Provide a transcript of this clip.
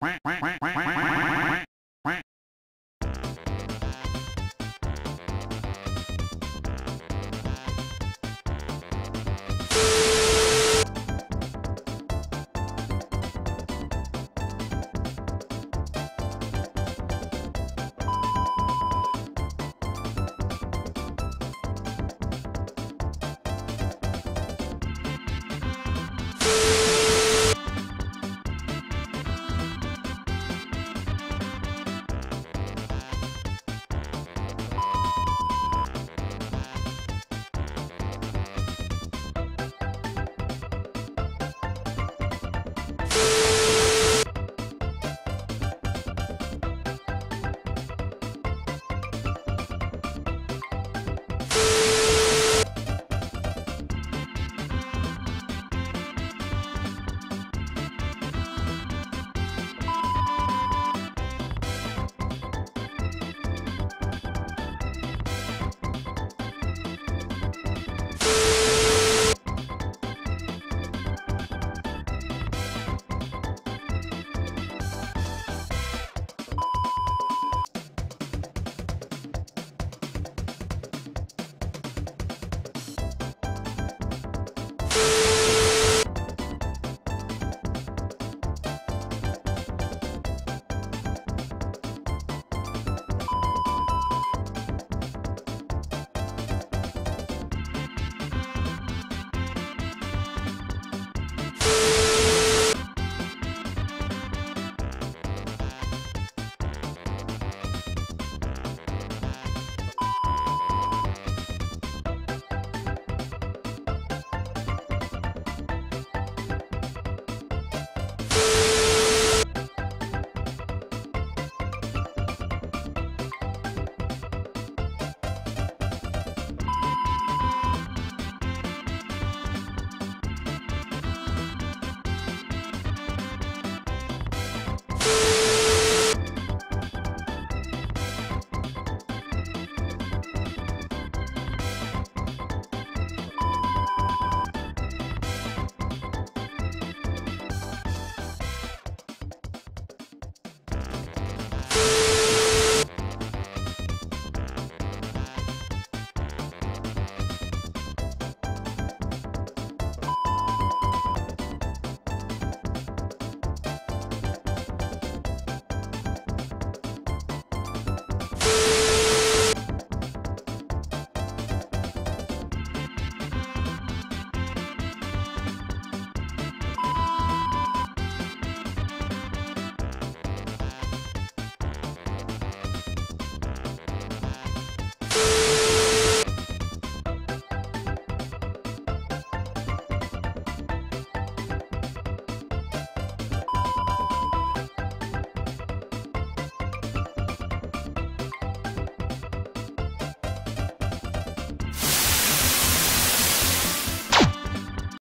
quack, quack.